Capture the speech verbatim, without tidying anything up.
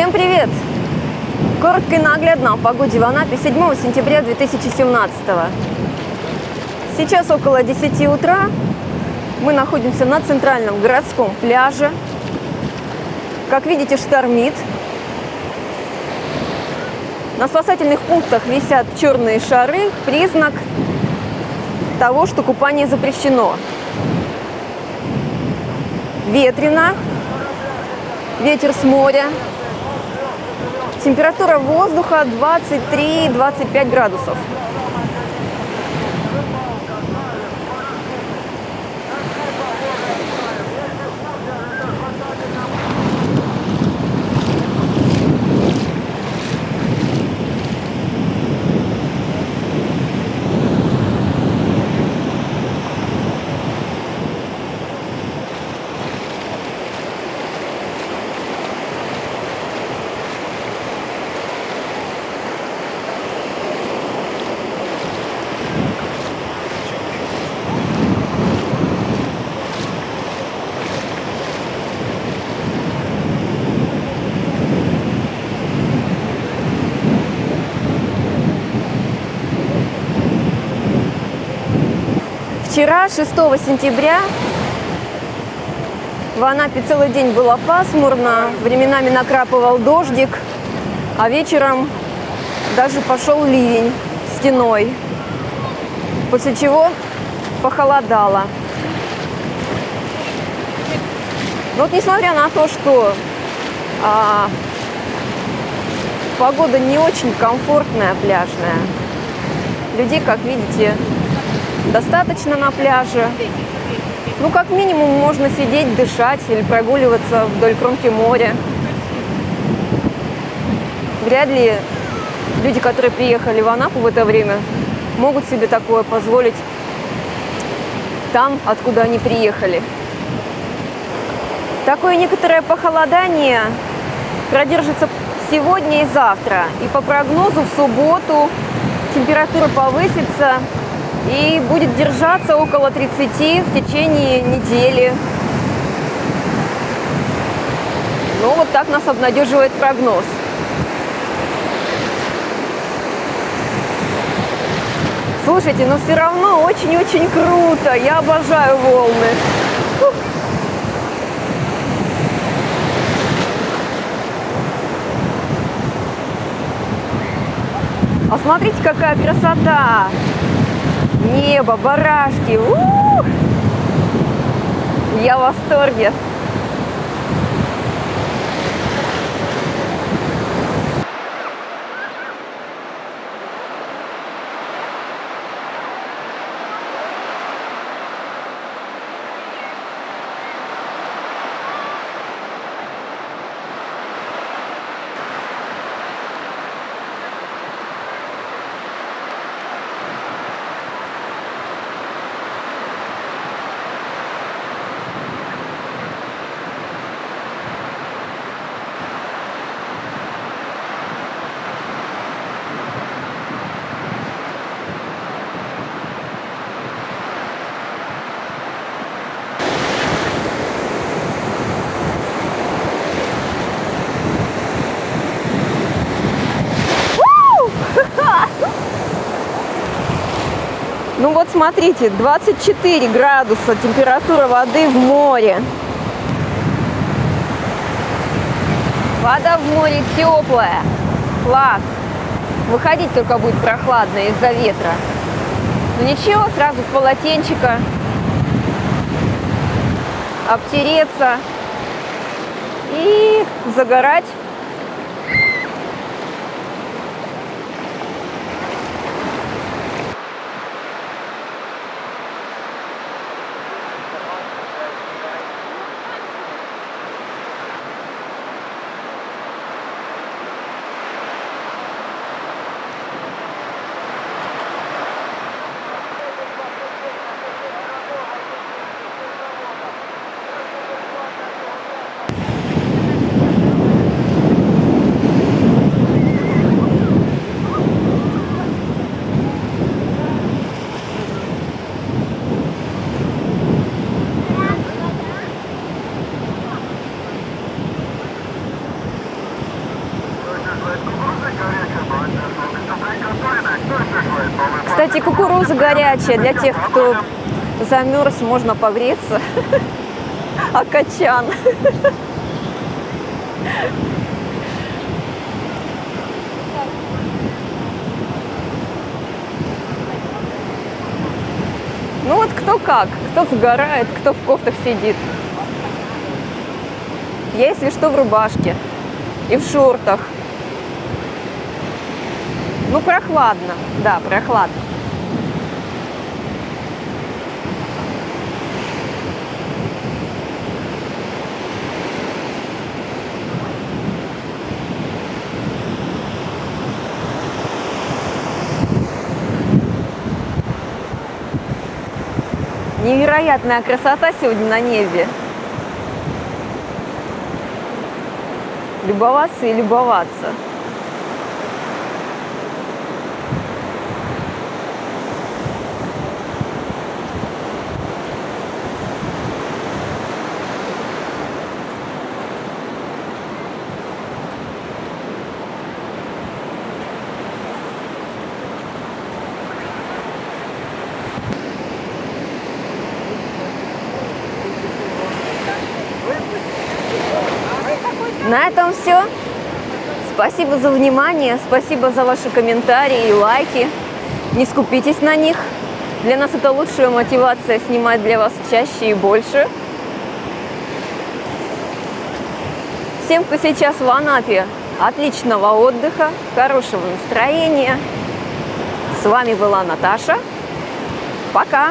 Всем привет! Коротко и наглядно о погоде в Анапе седьмого сентября две тысячи семнадцатого. Сейчас около десяти утра. Мы находимся на центральном городском пляже. Как видите, штормит. На спасательных пунктах висят черные шары, признак того, что купание запрещено. Ветрено, ветер с моря. Температура воздуха двадцать три — двадцать пять градусов. Вчера, шестого сентября, в Анапе целый день было пасмурно, временами накрапывал дождик, а вечером даже пошел ливень стеной, после чего похолодало. Но вот несмотря на то, что а, погода не очень комфортная, пляжная, людей, как видите, достаточно на пляже. Ну, как минимум, можно сидеть, дышать или прогуливаться вдоль кромки моря. Вряд ли люди, которые приехали в Анапу в это время, могут себе такое позволить там, откуда они приехали. Такое некоторое похолодание продержится сегодня и завтра. И по прогнозу в субботу температура повысится и будет держаться около тридцати в течение недели. Но вот так нас обнадеживает прогноз. Слушайте, но все равно очень-очень круто. Я обожаю волны. Фух. А смотрите, какая красота! Небо, барашки. У-у-у! Я в восторге. Ну вот смотрите, двадцать четыре градуса температура воды в море. Вода в море теплая. Класс. Выходить только будет прохладно из-за ветра. Но ничего, сразу в полотенчика обтереться и загорать. Кстати, кукуруза горячая. Для тех, кто замерз, можно погреться. А качан. Ну вот кто как, кто сгорает, кто в кофтах сидит. Я, если что, в рубашке и в шортах. Ну, прохладно, да, прохладно. Невероятная красота сегодня на небе. Любоваться и любоваться. На этом все. Спасибо за внимание, спасибо за ваши комментарии и лайки. Не скупитесь на них. Для нас это лучшая мотивация снимать для вас чаще и больше. Всем, кто сейчас в Анапе, отличного отдыха, хорошего настроения. С вами была Наташа. Пока!